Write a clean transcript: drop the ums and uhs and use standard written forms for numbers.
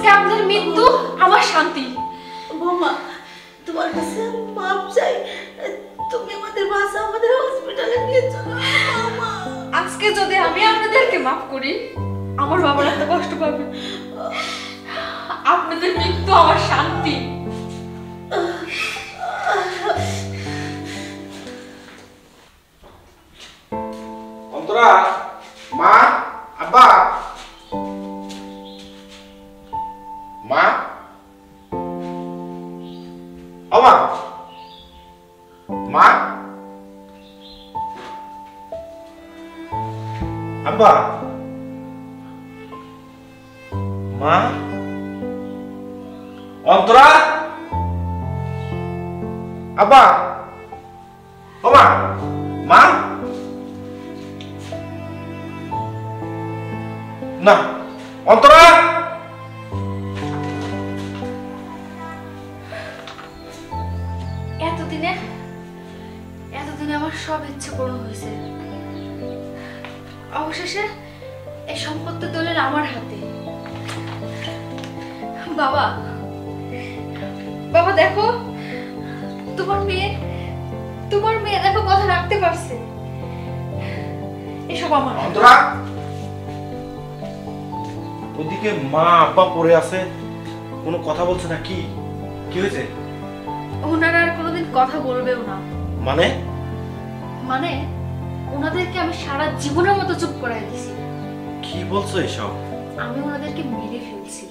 আজকে আপনার মৃত্যু আমার শান্তি। বৌমা তোমার কাছে মাপ চাই, তুমি আমাদের বাসা আমাদের হসপিটালে নিয়ে চলো। আজকে যদি আমি আপনাদেরকে মাফ করি আমার বাবার এত কষ্ট পাবে। আপনাদের মৃত্যু আমার শান্তি। অন্তরা, মা, আব্বা, মা, আমা, মা, আব্বা, মা, Ontora, apa, oma, ma, nah, Ontora, এতদিনে আমার সব ইচ্ছে পূরণ হয়েছে। অবশেষে এই সম্পত্তি দলিল আমার হাতে। বাবা, বাবা দেখো তোমার মেয়ে দেখো কথা রাখতে পারছে। এসব আমার। অন্তরা, ওদিকে মা আপা পড়ে আছে, কোনো কথা বলছে না। কি কি হয়েছে? ওনারা আর কোনোদিন কথা বলবেও না। মানে মানে ওনাদেরকে আমি সারা জীবনের মতো চুপ করাই দিয়েছি। কি বলছো এসব? আমি ওনাদেরকে মেরে ফেলছি।